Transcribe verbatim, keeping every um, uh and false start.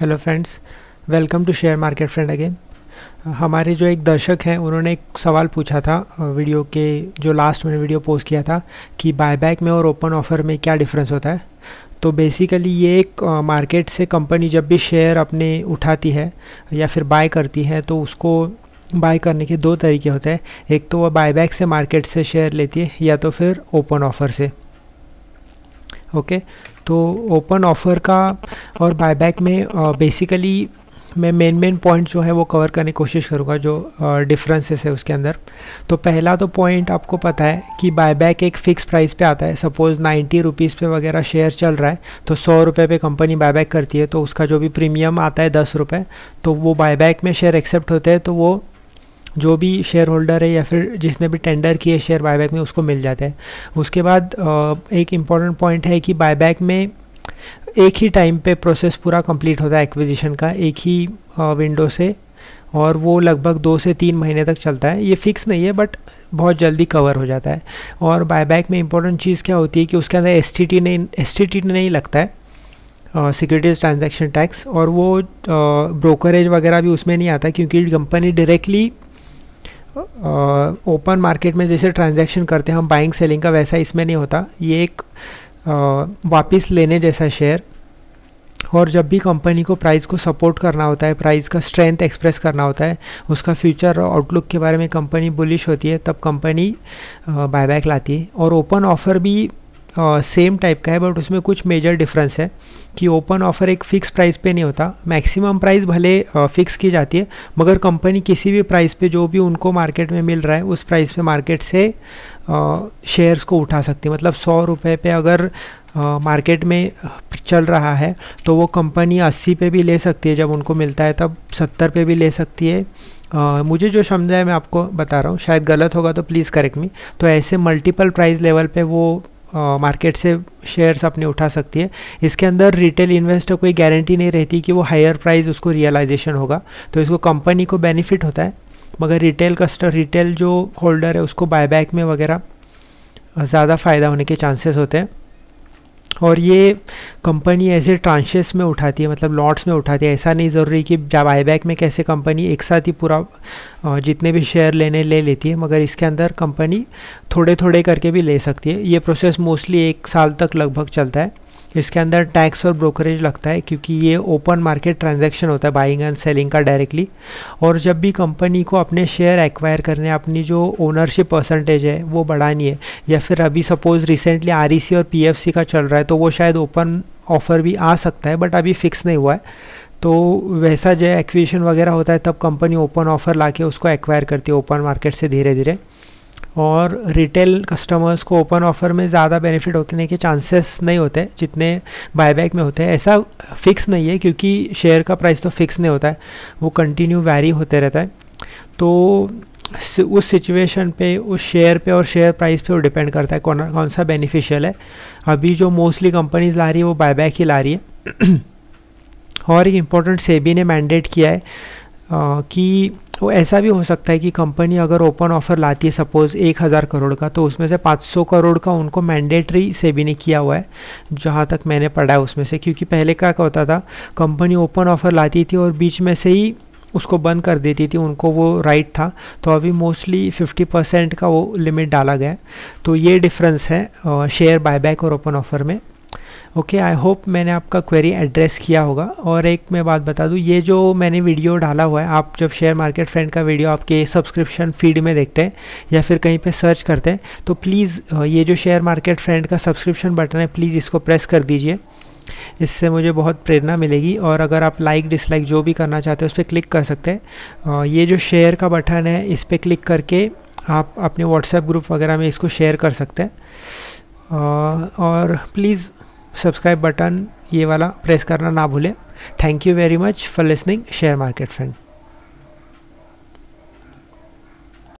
Hello friends, welcome to share market friend again. हमारे जो एक दर्शक हैं उन्होंने एक सवाल पूछा था वीडियो के जो लास्ट में वीडियो पोस्ट किया था कि बायबैक में और ओपन ऑफ़र में क्या डिफरेंस होता है। तो बेसिकली ये एक मार्केट से कंपनी जब भी शेयर अपने उठाती है या फिर बाय करती है तो उसको बाय करने के दो तरीके होते हैं। एक तो वह बायबैक से मार्केट से शेयर लेती है या तो फिर ओपन ऑफ़र से। ओके okay, तो ओपन ऑफ़र का और बायबैक में बेसिकली मैं मेन मेन पॉइंट जो है वो कवर करने की कोशिश करूँगा जो डिफरेंसेस है उसके अंदर। तो पहला तो पॉइंट आपको पता है कि बायबैक एक फ़िक्स प्राइस पे आता है। सपोज़ नाइन्टी रुपीज़ पे वगैरह शेयर चल रहा है तो सौ रुपये पे कंपनी बायबैक करती है तो उसका जो भी प्रीमियम आता है दस रुपये, तो वो बायबैक में शेयर एक्सेप्ट होते हैं तो वो जो भी शेयर होल्डर है या फिर जिसने भी टेंडर किए शेयर बायबैक में उसको मिल जाता है। उसके बाद एक इम्पॉर्टेंट पॉइंट है कि बायबैक में एक ही टाइम पे प्रोसेस पूरा कंप्लीट होता है एक्विजिशन का, एक ही विंडो से, और वो लगभग दो से तीन महीने तक चलता है। ये फिक्स नहीं है बट बहुत जल्दी कवर हो जाता है। और बायबैक में इम्पॉर्टेंट चीज़ क्या होती है कि उसके अंदर एस टी टी नहीं एस टी टी नहीं लगता है, सिक्योरिटीज ट्रांजेक्शन टैक्स, और वो ब्रोकरेज वगैरह भी उसमें नहीं आता क्योंकि company directly open uh, market में जैसे ट्रांजैक्शन करते हैं हम बाइंग सेलिंग का, वैसा इसमें नहीं होता। ये एक uh, वापस लेने जैसा शेयर, और जब भी कंपनी को प्राइस को सपोर्ट करना होता है, प्राइस का स्ट्रेंथ एक्सप्रेस करना होता है, उसका फ्यूचर और आउटलुक के बारे में कंपनी बुलिश होती है तब कंपनी बायबैक uh, लाती है। और ओपन ऑफ़र भी सेम uh, टाइप का है बट उसमें कुछ मेजर डिफरेंस है कि ओपन ऑफ़र एक फ़िक्स प्राइस पे नहीं होता। मैक्सिमम प्राइस भले फ़िक्स uh, की जाती है मगर कंपनी किसी भी प्राइस पे जो भी उनको मार्केट में मिल रहा है उस प्राइस पे मार्केट से uh, शेयर्स को उठा सकती है। मतलब सौ रुपये पे अगर मार्केट uh, में चल रहा है तो वो कंपनी अस्सी पे भी ले सकती है जब उनको मिलता है, तब सत्तर पे भी ले सकती है। Uh, मुझे जो समझा है मैं आपको बता रहा हूँ, शायद गलत होगा तो प्लीज़ करेक्ट मी। तो ऐसे मल्टीपल प्राइस लेवल पर वो मार्केट uh, से शेयर्स अपने उठा सकती है। इसके अंदर रिटेल इन्वेस्टर कोई गारंटी नहीं रहती कि वो हायर प्राइस उसको रियलाइजेशन होगा, तो इसको कंपनी को बेनिफिट होता है मगर रिटेल कस्टमर रिटेल जो होल्डर है उसको बायबैक में वगैरह ज़्यादा फ़ायदा होने के चांसेस होते हैं। और ये कंपनी ऐसे ट्रांशेस में उठाती है, मतलब लॉट्स में उठाती है। ऐसा नहीं ज़रूरी कि बायबैक में कैसे कंपनी एक साथ ही पूरा जितने भी शेयर लेने ले लेती है, मगर इसके अंदर कंपनी थोड़े थोड़े करके भी ले सकती है। ये प्रोसेस मोस्टली एक साल तक लगभग चलता है। इसके अंदर टैक्स और ब्रोकरेज लगता है क्योंकि ये ओपन मार्केट ट्रांजैक्शन होता है बाइंग एंड सेलिंग का डायरेक्टली। और जब भी कंपनी को अपने शेयर एक्वायर करने, अपनी जो ओनरशिप परसेंटेज है वो बढ़ानी है, या फिर अभी suppose recently R E C और पी एफ सी का चल रहा है तो वो शायद ओपन ऑफ़र भी आ सकता है बट अभी फिक्स नहीं हुआ है। तो वैसा जो एक्विजिशन वगैरह होता है तब कंपनी ओपन ऑफ़र ला के उसको एक्वायर करती है ओपन मार्केट से धीरे धीरे। और रिटेल कस्टमर्स को ओपन ऑफ़र में ज़्यादा बेनिफिट होने के चांसेस नहीं होते जितने बायबैक में होते हैं। ऐसा फ़िक्स नहीं है क्योंकि शेयर का प्राइस तो फ़िक्स नहीं होता है, वो कंटिन्यू वैरी होते रहता है। तो उस सिचुएशन पे, उस शेयर पे और शेयर प्राइस पे वो डिपेंड करता है कौन कौन सा बेनिफिशियल है। अभी जो मोस्टली कंपनीज ला रही है वो बायबैक ही ला रही है। और एक इम्पोर्टेंट सेबी ने मैंडेट किया है आ, कि तो ऐसा भी हो सकता है कि कंपनी अगर ओपन ऑफ़र लाती है सपोज़ एक हज़ार करोड़ का, तो उसमें से पाँच सौ करोड़ का उनको मैंडेटरी सेबी ने किया हुआ है जहाँ तक मैंने पढ़ा है उसमें से। क्योंकि पहले क्या होता था, कंपनी ओपन ऑफ़र लाती थी और बीच में से ही उसको बंद कर देती थी, उनको वो राइट था। तो अभी मोस्टली फिफ्टी परसेंट का वो लिमिट डाला गया है। तो ये डिफरेंस है शेयर बायबैक और ओपन ऑफ़र में। ओके, आई होप मैंने आपका क्वेरी एड्रेस किया होगा। और एक मैं बात बता दूँ, ये जो मैंने वीडियो डाला हुआ है, आप जब शेयर मार्केट फ्रेंड का वीडियो आपके सब्सक्रिप्शन फीड में देखते हैं या फिर कहीं पे सर्च करते हैं तो प्लीज़ ये जो शेयर मार्केट फ्रेंड का सब्सक्रिप्शन बटन है प्लीज़ इसको प्रेस कर दीजिए, इससे मुझे बहुत प्रेरणा मिलेगी। और अगर आप लाइक डिसलाइक जो भी करना चाहते हो उस पर क्लिक कर सकते हैं। ये जो शेयर का बटन है इस पर क्लिक करके आप अपने व्हाट्सएप ग्रुप वगैरह में इसको शेयर कर सकते हैं। और प्लीज़ सब्सक्राइब बटन ये वाला प्रेस करना ना भूलें। Thank you very much for listening share market friend.